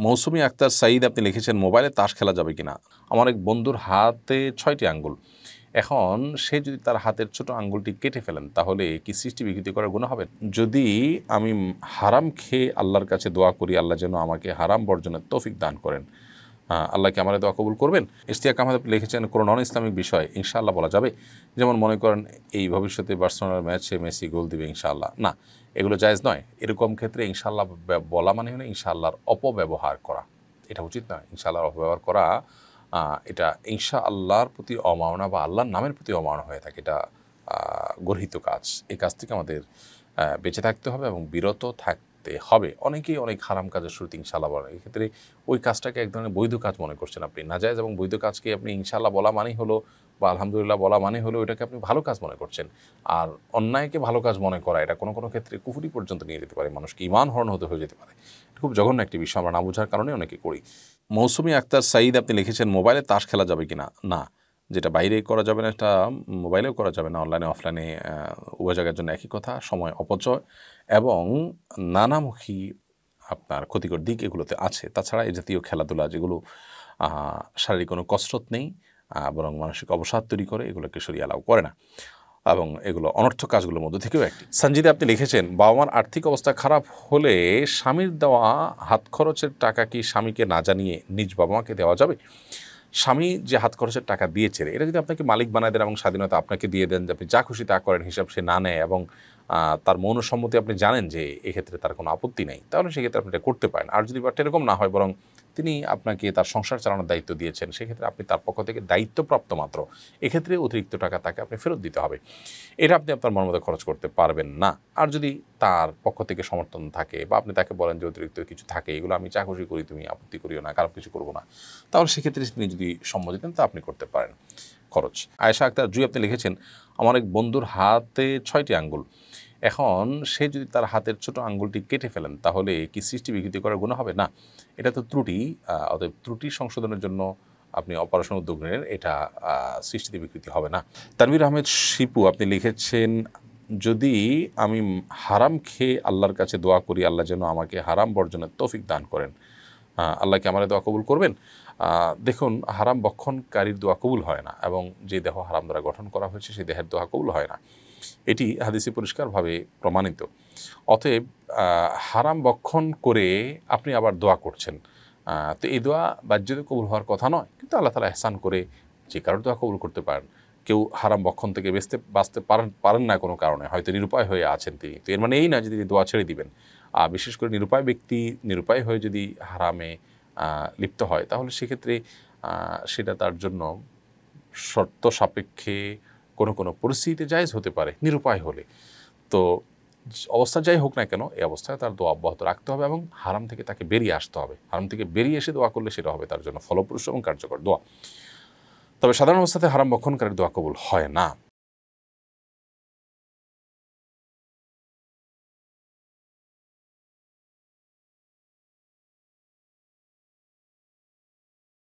मौसुमी आक्तार सईद आपनी लिखेছেন मोबाइले ताश खेला जाबे किना आमार एक बंधुर हाथे ৬টি আঙ্গুল এখন সে যদি তার হাতের ছোট আঙ্গুলটি কেটে ফেলেন তাহলে কি সৃষ্টি বিকৃতি করার গুনাহ হবে যদি আমি হারাম খেয়ে আল্লাহর কাছে দোয়া করি আল্লাহ যেন আমাকে হারাম বর্জনের তৌফিক দান করেন আল্লাহ কি আমার দোয়া কবুল করবেন ইসতিয়া কামাল আপনি লিখেছেন কোন নন ইসলামিক বিষয় ইনশাআল্লাহ বলা যাবে যেমন মনে করেন এই ভবিষ্যতে বার্সেলোনার ম্যাচে মেসি গোল দিবে ইনশাআল্লাহ না এগুলো জায়েজ নয় এরকম ক্ষেত্রে ইনশাআল্লাহ বলা মানে হলো ইনশাআল্লাহর অপব্যবহার করা এটা উচিত নয় ইনশাআল্লাহর অপব্যবহার করা এটা ইনশাআল্লাহর প্রতি অমাননা বা আল্লাহর নামের প্রতি অমাননা হয়ে থাকে এটা গর্হিত কাজ এই কাজ থেকে আমাদের বেঁচে থাকতে হবে এবং বিরত থাকতে अनेकेई अनेक हाराम काजेर शुरुते इंशाल्लाह बोलेन एई क्षेत्रे ओई काजटाके एक धरनेर बैध काज मने करछेन आपनि नाजायज एबं बैध काजके आपनि इंशाल्लाह बोला मानेई हलो बा आलहामदुलिल्लाह बोला मानेई हलो एटाके आपनि भालो काज मने करछेन आर अन्यायके भालो काज मने करा एटा कोनो कोनो क्षेत्रे कुफुरी पर्यन्त निये जेते पारे मानुषके ईमान हरण होते हये जेते पारे एटा खूब जघन्य एकटी विषय आमरा ना बोझार कारणे अनेके करी मौसुमी आक्तार सईद आपनि लिखेछेन मोबाइले ताश खेला जाबे किना ना যেটা বাইরে করা যাবে না এটা মোবাইলেও করা যাবে না অনলাইনে অফলাইনে উভয় জায়গার জন্য একই কথা সময় অপচয় এবং নানামুখী আপনার ক্ষতিকর দিক এগুলোতে আছে তাছাড়া এই জাতীয় খেলাধুলা যেগুলো শারীরিক কোনো কসরত নেই বরং মানসিক অবসাদ তৈরি করে এগুলোকে শরীয়ত এলাও করে না এবং এগুলো অনর্থক কাজগুলোর মধ্যে থেকেও একটি সঞ্জিদা আপনি লিখেছেন বাবা মার আর্থিক অবস্থা খারাপ হলে স্বামীর দেওয়া হাত খরচের টাকা কি স্বামীকে না জানিয়ে নিজ বাবা মাকে দেওয়া যাবে স্বামী যে হাত খরচের টাকা দিয়েছে এটা যদি আপনাকে মালিক বানায় দেন এবং স্বাধীনতা আপনাকে দিয়ে দেন যে আপনি যা খুশি তা করেন হিসাব সে না নেয় এবং তার মৌন সম্মতি আপনি জানেন যে এই ক্ষেত্রে তার কোনো আপত্তি নেই তাহলে সেক্ষেত্রে আপনি এটা করতে পারেন আর যদি ব্যাপারটা এরকম না হয় বরং তিনি আপনাকে তার সংসার চালানোর দায়িত্ব দিয়েছেন সেক্ষেত্রে আপনি তার পক্ষ থেকে দায়িত্বপ্রাপ্ত মাত্র এক্ষেত্রে অতিরিক্ত টাকা তাকে আপনি ফেরত দিতে হবে এটা আপনি আপনার মন মতো খরচ করতে পারবেন না আর যদি তার পক্ষ থেকে সমর্থন থাকে বা আপনি তাকে বলেন যে অতিরিক্ত কিছু থাকে এগুলো আমি চাকুরি করি তুমি আপত্তি করিও না কারণ কিছু করব না তাহলে সেক্ষেত্রে তিনি যদি সম্মতি দেন তা আপনি করতে পারেন খরচ আয়েশা আক্তার জুই আপনি লিখেছেন আমার এক বন্ধুর হাতে ৬টি আঙ্গুল এখন সে যদি তার হাতের ছোট আঙ্গুলটি কেটে ফেলেন তাহলে কি সৃষ্টি বিকৃতি করার গুনাহ হবে না এটা তো ত্রুটি অতএব ত্রুটি সংশোধনের জন্য আপনি অপারেশন উদ্যোগ নেন এটা সৃষ্টিতে বিকৃতি হবে না তানভীর আহমেদ শিপু আপনি লিখেছেন যদি আমি হারাম খেয়ে আল্লাহর কাছে দোয়া করি আল্লাহ যেন আমাকে হারাম বর্জনের তৌফিক দান করেন আল্লাহ কি আমার দোয়া কবুল করবেন দেখুন হারাম বক্ষণকারীর দোয়া কবুল হয় না এবং যে দেহ হারাম দ্বারা গঠন করা হয়েছে সেই দেহের দোয়া কবুল হয় না এটি হাদিসে পরিষ্কারভাবে প্রমাণিত অতএব হারাম বক্ষণ করে আপনি আবার দোয়া করছেন তো এই দোয়া বাহ্যিক কবুল হওয়ার কথা নয় কিন্তু আল্লাহ তাআলা ইহসান করে যে কারোর দোয়া কবুল করতে পারেন কেউ হারাম বক্ষণ থেকে বাঁচতে পারেন না কোনো কারণে হয়তো নিরুপায় হয়ে আছেন তিনি তো এর মানে এই না যে তিনি দোয়া ছেড়ে দিবেন আর বিশেষ করে নিরুপায় ব্যক্তি নিরুপায় হয়ে যদি হারামে লিপ্ত হয় তাহলে সেক্ষেত্রে সেটা তার জন্য শর্ত সাপেক্ষে কোনো কোনো পরিস্থিতিতে জায়েজ হতে পারে নিরুপায় হলে তো অবস্থা যাই হোক না কেন এই অবস্থায় তার দোয়া অব্যাহত রাখতে হবে এবং হারাম থেকে তাকে বেরিয়ে আসতে হবে হারাম থেকে বেরিয়ে এসে দোয়া করলে সেটা হবে তার জন্য ফলপ্রসূ এবং কার্যকর দোয়া তবে সাধারণ অবস্থাতে হারাম বক্ষণকারীর দোয়া কবুল হয় না।